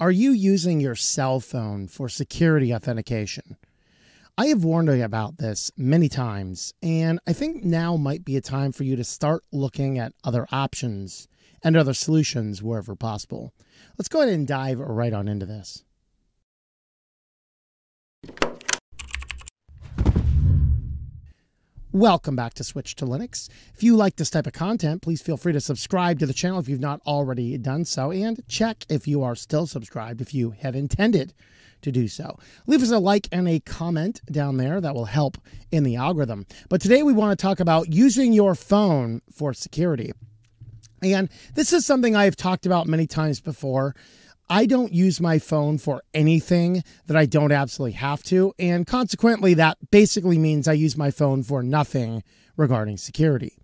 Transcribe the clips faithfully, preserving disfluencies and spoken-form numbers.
Are you using your cell phone for security authentication? I have warned you about this many times, and I think now might be a time for you to start looking at other options and other solutions wherever possible. Let's go ahead and dive right on into this. Welcome back to Switched to Linux. If you like this type of content, please feel free to subscribe to the channel if you've not already done so, and check if you are still subscribed if you had intended to do so. Leave us a like and a comment down there. That will help in the algorithm. But today we want to talk about using your phone for security. And this is something I have talked about many times before. I don't use my phone for anything that I don't absolutely have to, and consequently that basically means I use my phone for nothing regarding security.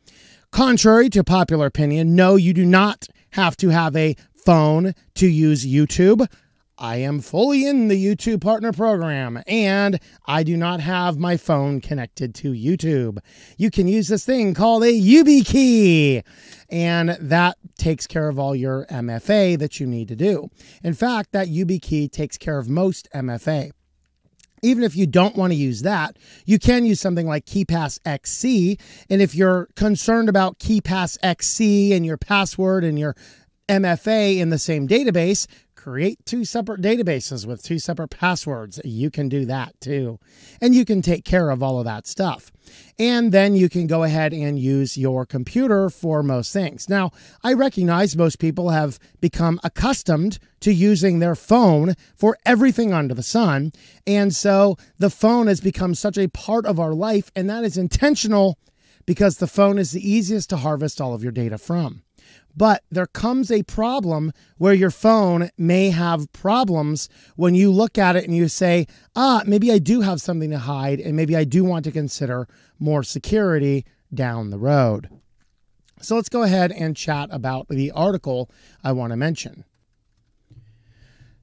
Contrary to popular opinion, no, you do not have to have a phone to use YouTube. I am fully in the YouTube Partner Program, and I do not have my phone connected to YouTube. You can use this thing called a YubiKey, and that takes care of all your M F A that you need to do. In fact, that YubiKey takes care of most M F A. Even if you don't want to use that, you can use something like KeePassXC, and if you're concerned about KeePassXC and your password and your M F A in the same database, create two separate databases with two separate passwords. You can do that too. And you can take care of all of that stuff. And then you can go ahead and use your computer for most things. Now, I recognize most people have become accustomed to using their phone for everything under the sun. And so the phone has become such a part of our life, and that is intentional because the phone is the easiest to harvest all of your data from. But there comes a problem where your phone may have problems when you look at it and you say, ah, maybe I do have something to hide, and maybe I do want to consider more security down the road. So let's go ahead and chat about the article I want to mention.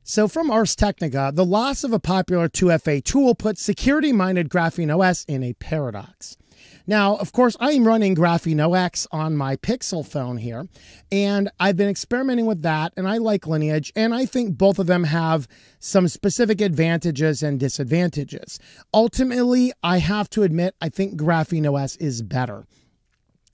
So from Ars Technica, the loss of a popular two F A tool puts security-minded GrapheneOS in a paradox. Now, of course, I'm running GrapheneOS on my Pixel phone here, and I've been experimenting with that, and I like Lineage, and I think both of them have some specific advantages and disadvantages. Ultimately, I have to admit, I think GrapheneOS is better.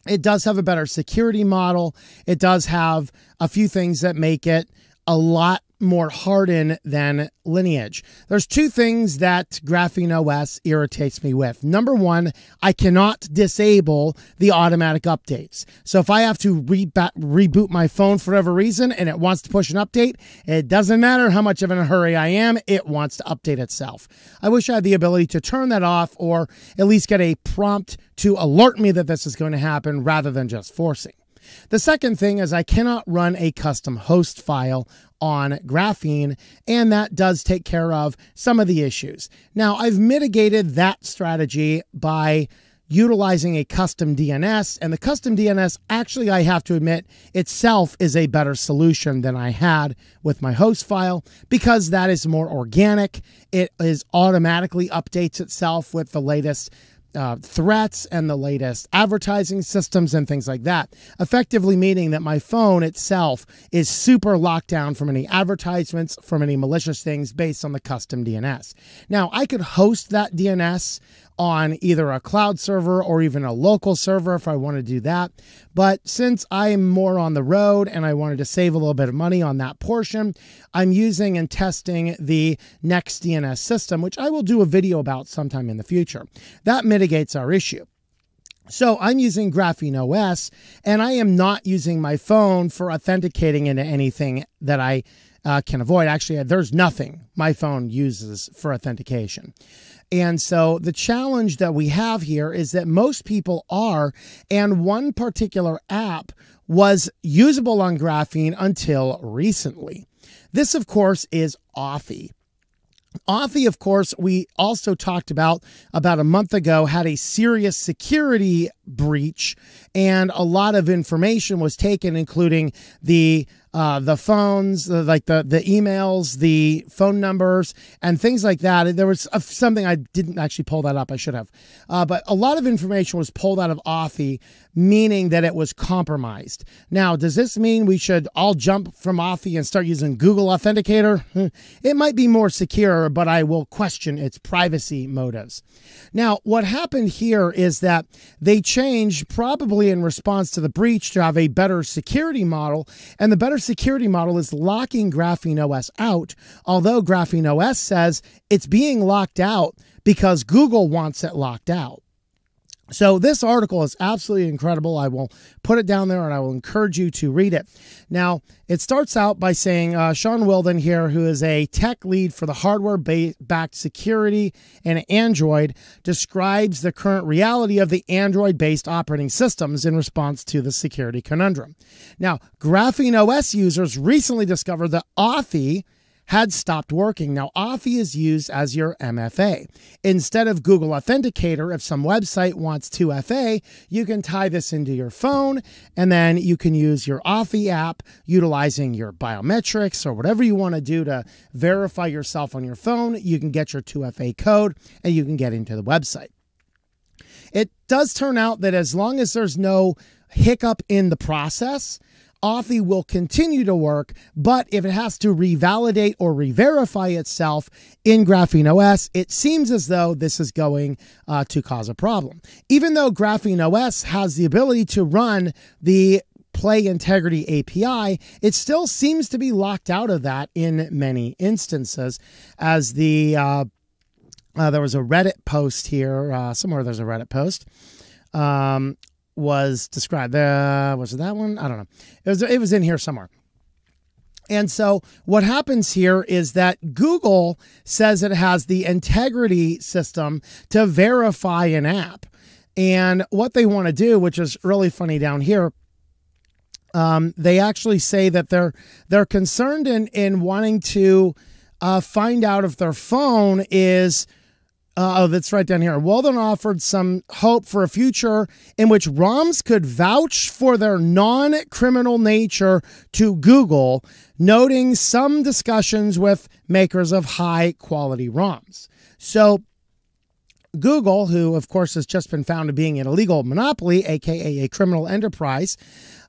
It does have a better security model. It does have a few things that make it a lot more hardened than Lineage. There's two things that GrapheneOS irritates me with. Number one, I cannot disable the automatic updates. So if I have to re reboot my phone for whatever reason and it wants to push an update, it doesn't matter how much of in a hurry I am, it wants to update itself. I wish I had the ability to turn that off, or at least get a prompt to alert me that this is going to happen rather than just forcing. The second thing is I cannot run a custom host file on Graphene, and that does take care of some of the issues. Now, I've mitigated that strategy by utilizing a custom D N S, and the custom D N S, actually, I have to admit, itself is a better solution than I had with my host file, because that is more organic. It is automatically updates itself with the latest Uh, threats and the latest advertising systems and things like that, effectively meaning that my phone itself is super locked down from any advertisements, from any malicious things based on the custom D N S. Now, I could host that D N S on either a cloud server or even a local server if I want to do that. But since I'm more on the road and I wanted to save a little bit of money on that portion, I'm using and testing the NextDNS system, which I will do a video about sometime in the future. That mitigates our issue. So I'm using GrapheneOS, and I am not using my phone for authenticating into anything that I uh, can avoid. Actually, there's nothing my phone uses for authentication. And so the challenge that we have here is that most people are, and one particular app was usable on Graphene until recently. This, of course, is Authy. Authy, of course, we also talked about about a month ago, had a serious security breach, and a lot of information was taken, including the uh, the phones, the, like the the emails, the phone numbers, and things like that. There was a, something I didn't actually pull that up. I should have, uh, but a lot of information was pulled out of Authy, meaning that it was compromised. Now, does this mean we should all jump from Authy and start using Google Authenticator? It might be more secure, but I will question its privacy motives. Now, what happened here is that they changed, probably in response to the breach, to have a better security model, and the better security model is locking GrapheneOS out, although GrapheneOS says it's being locked out because Google wants it locked out. So this article is absolutely incredible. I will put it down there, and I will encourage you to read it. Now, it starts out by saying uh, Sean Weldon here, who is a tech lead for the hardware-backed security and Android, describes the current reality of the Android-based operating systems in response to the security conundrum. Now, GrapheneOS users recently discovered that Authy had stopped working. Now, Authy is used as your M F A. Instead of Google Authenticator, if some website wants two F A, you can tie this into your phone, and then you can use your Authy app utilizing your biometrics or whatever you want to do to verify yourself on your phone. You can get your two F A code, and you can get into the website. It does turn out that as long as there's no hiccup in the process, Authy will continue to work, but if it has to revalidate or reverify itself in GrapheneOS, it seems as though this is going uh, to cause a problem. Even though GrapheneOS has the ability to run the Play Integrity A P I, it still seems to be locked out of that in many instances, as the uh, uh, there was a Reddit post here uh, somewhere. There's a Reddit post. Um, was described. Uh, was it that one? I don't know. It was, it was in here somewhere. And so what happens here is that Google says it has the integrity system to verify an app. And what they want to do, which is really funny down here, um, they actually say that they're they're concerned in, in wanting to uh, find out if their phone is... Uh, oh, that's right down here. Weldon offered some hope for a future in which ROMs could vouch for their non-criminal nature to Google, noting some discussions with makers of high-quality ROMs. So Google, who, of course, has just been found to being an illegal monopoly, a k a a criminal enterprise,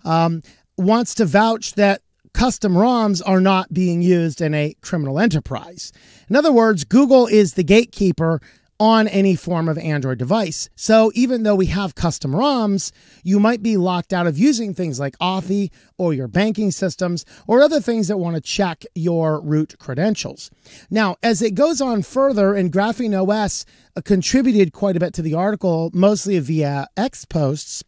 um, wants to vouch that custom ROMs are not being used in a criminal enterprise. In other words, Google is the gatekeeper on any form of Android device. So even though we have custom ROMs, you might be locked out of using things like Authy or your banking systems or other things that want to check your root credentials. Now, as it goes on further, and GrapheneOS contributed quite a bit to the article, mostly via X posts,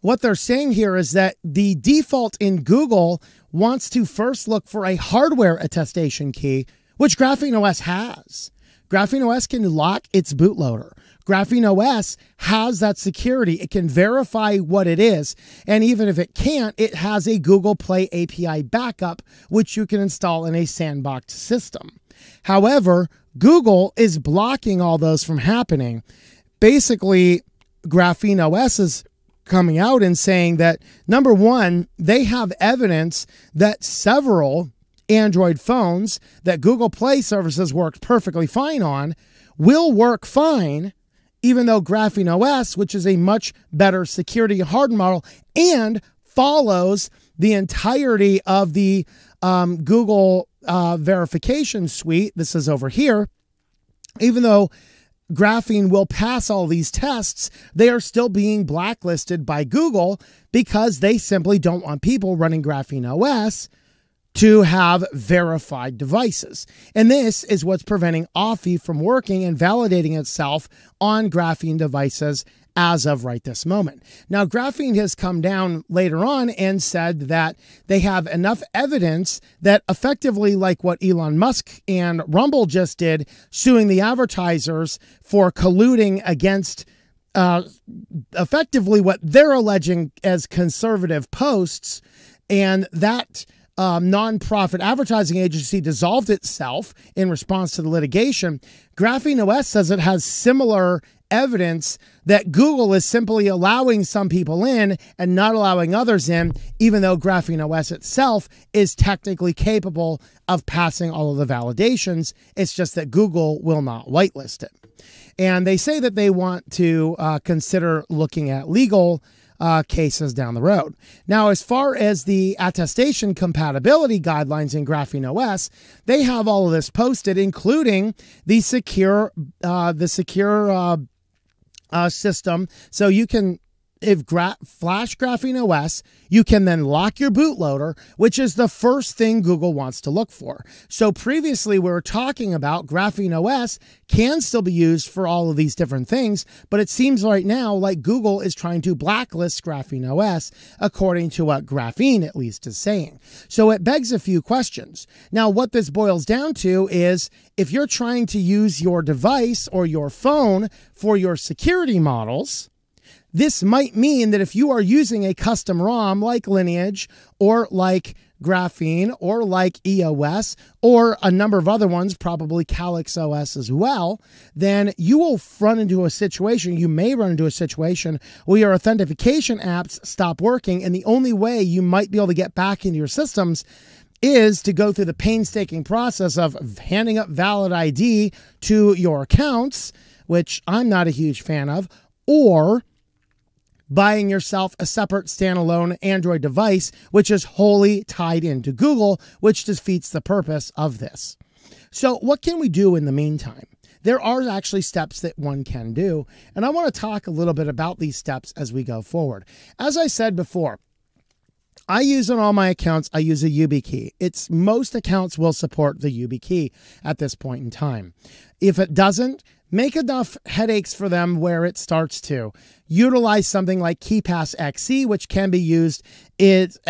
what they're saying here is that the default in Google wants to first look for a hardware attestation key, which GrapheneOS has. GrapheneOS can lock its bootloader. GrapheneOS has that security. It can verify what it is. And even if it can't, it has a Google Play A P I backup, which you can install in a sandboxed system. However, Google is blocking all those from happening. Basically, GrapheneOS is coming out and saying that, number one, they have evidence that several Android phones that Google Play services worked perfectly fine on will work fine, even though GrapheneOS, which is a much better security hard model and follows the entirety of the um, Google uh, verification suite, this is over here, even though Graphene will pass all these tests, they are still being blacklisted by Google because they simply don't want people running GrapheneOS to have verified devices. And this is what's preventing Authy from working and validating itself on Graphene devices as of right this moment. Now, Graphene has come down later on and said that they have enough evidence that effectively, like what Elon Musk and Rumble just did, suing the advertisers for colluding against uh, effectively what they're alleging as conservative posts, and that um, nonprofit advertising agency dissolved itself in response to the litigation, GrapheneOS says it has similar evidence that Google is simply allowing some people in and not allowing others in, even though GrapheneOS itself is technically capable of passing all of the validations. It's just that Google will not whitelist it. And they say that they want to uh, consider looking at legal uh, cases down the road. Now, as far as the attestation compatibility guidelines in GrapheneOS, they have all of this posted, including the secure, uh, the secure uh, Uh, system. So you can, if gra flash GrapheneOS, you can then lock your bootloader, which is the first thing Google wants to look for. So previously we were talking about GrapheneOS can still be used for all of these different things, but it seems right now like Google is trying to blacklist GrapheneOS, according to what Graphene at least is saying. So it begs a few questions. Now, what this boils down to is, if you're trying to use your device or your phone for your security models, this might mean that if you are using a custom ROM like Lineage or like Graphene or like E O S or a number of other ones, probably Calyx O S as well, then you will run into a situation, you may run into a situation where your authentication apps stop working, and the only way you might be able to get back into your systems is to go through the painstaking process of handing up valid I D to your accounts, which I'm not a huge fan of, or buying yourself a separate standalone Android device, which is wholly tied into Google, which defeats the purpose of this. So what can we do in the meantime? There are actually steps that one can do, and I want to talk a little bit about these steps as we go forward. As I said before, I use on all my accounts, I use a YubiKey. It's most accounts will support the YubiKey at this point in time. If it doesn't, make enough headaches for them where it starts to. Utilize something like KeePassXC, which can be used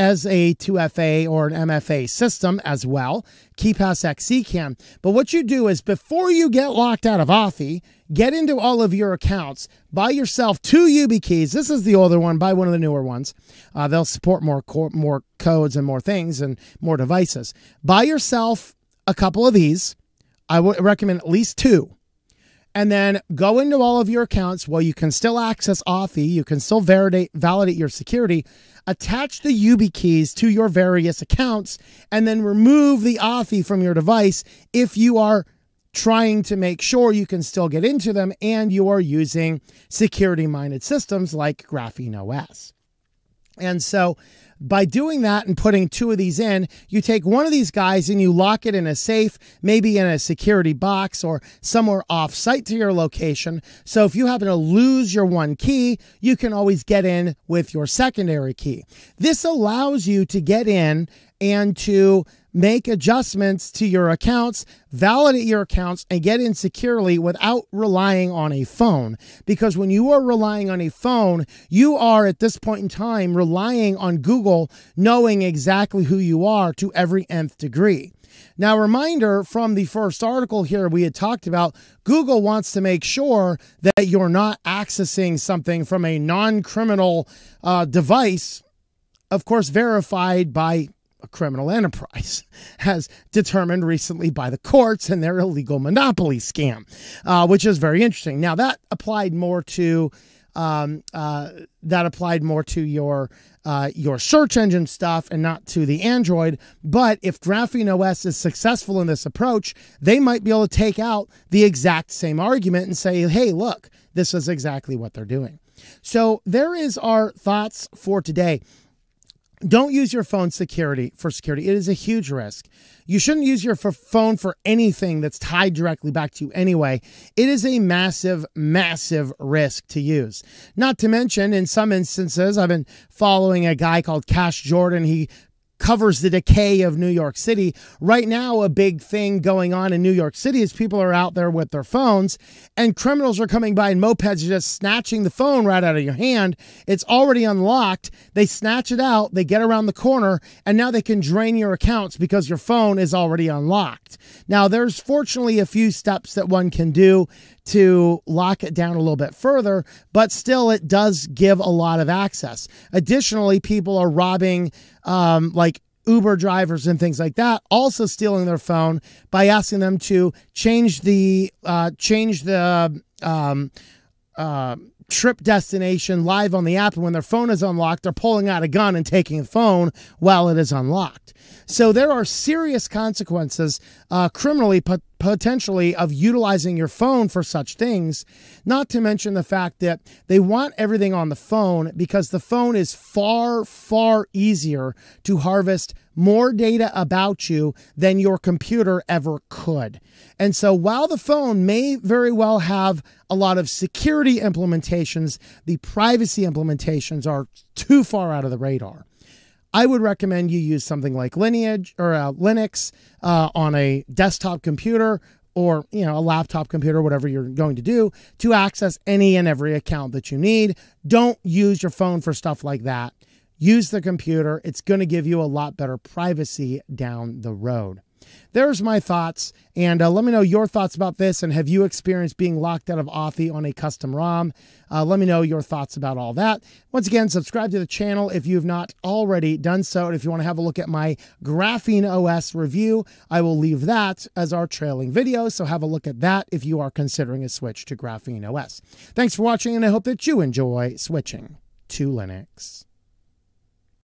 as a two F A or an M F A system as well. KeePassXC can. But what you do is, before you get locked out of Authy, get into all of your accounts, buy yourself two YubiKeys. This is the older one. Buy one of the newer ones. Uh, they'll support more, co more codes and more things and more devices. Buy yourself a couple of these. I would recommend at least two. And then go into all of your accounts while you can still access Authy. You can still validate, validate your security. Attach the YubiKeys to your various accounts and then remove the Authy from your device if you are trying to make sure you can still get into them and you are using security-minded systems like GrapheneOS. And so by doing that and putting two of these in, you take one of these guys and you lock it in a safe, maybe in a security box or somewhere off-site to your location. So if you happen to lose your one key, you can always get in with your secondary key. This allows you to get in and to make adjustments to your accounts, validate your accounts, and get in securely without relying on a phone. Because when you are relying on a phone, you are at this point in time relying on Google knowing exactly who you are to every nth degree. Now, reminder from the first article here, we had talked about Google wants to make sure that you're not accessing something from a non-criminal uh, device, of course, verified by a criminal enterprise, as determined recently by the courts and their illegal monopoly scam, uh, which is very interesting. Now that applied more to um, uh, that applied more to your uh, your search engine stuff and not to the Android. But if GrapheneOS is successful in this approach, they might be able to take out the exact same argument and say, "Hey, look, this is exactly what they're doing." So there is our thoughts for today. Don't use your phone security for security. It is a huge risk. You shouldn't use your phone for anything that's tied directly back to you anyway. It is a massive, massive risk to use. Not to mention, in some instances, I've been following a guy called Cash Jordan. He covers the decay of New York City. Right now, a big thing going on in New York City is people are out there with their phones and criminals are coming by in mopeds, just snatching the phone right out of your hand. It's already unlocked. They snatch it out, they get around the corner, and now they can drain your accounts because your phone is already unlocked. Now, there's fortunately a few steps that one can do to lock it down a little bit further, but still it does give a lot of access. Additionally, people are robbing um, like Uber drivers and things like that, also stealing their phone by asking them to change the uh, change the um, uh, trip destination live on the app. And when their phone is unlocked, they're pulling out a gun and taking the phone while it is unlocked. So there are serious consequences uh, criminally, pot potentially, of utilizing your phone for such things, not to mention the fact that they want everything on the phone because the phone is far, far easier to harvest more data about you than your computer ever could. And so while the phone may very well have a lot of security implementations, the privacy implementations are too far out of the radar. I would recommend you use something like Lineage or uh, Linux uh, on a desktop computer or, you know, a laptop computer, whatever you're going to do, to access any and every account that you need. Don't use your phone for stuff like that. Use the computer. It's going to give you a lot better privacy down the road. There's my thoughts, and uh, let me know your thoughts about this, and have you experienced being locked out of Authy on a custom ROM? Uh, let me know your thoughts about all that. Once again, subscribe to the channel if you've not already done so, and if you want to have a look at my GrapheneOS review, I will leave that as our trailing video, so have a look at that if you are considering a switch to GrapheneOS. Thanks for watching, and I hope that you enjoy switching to Linux.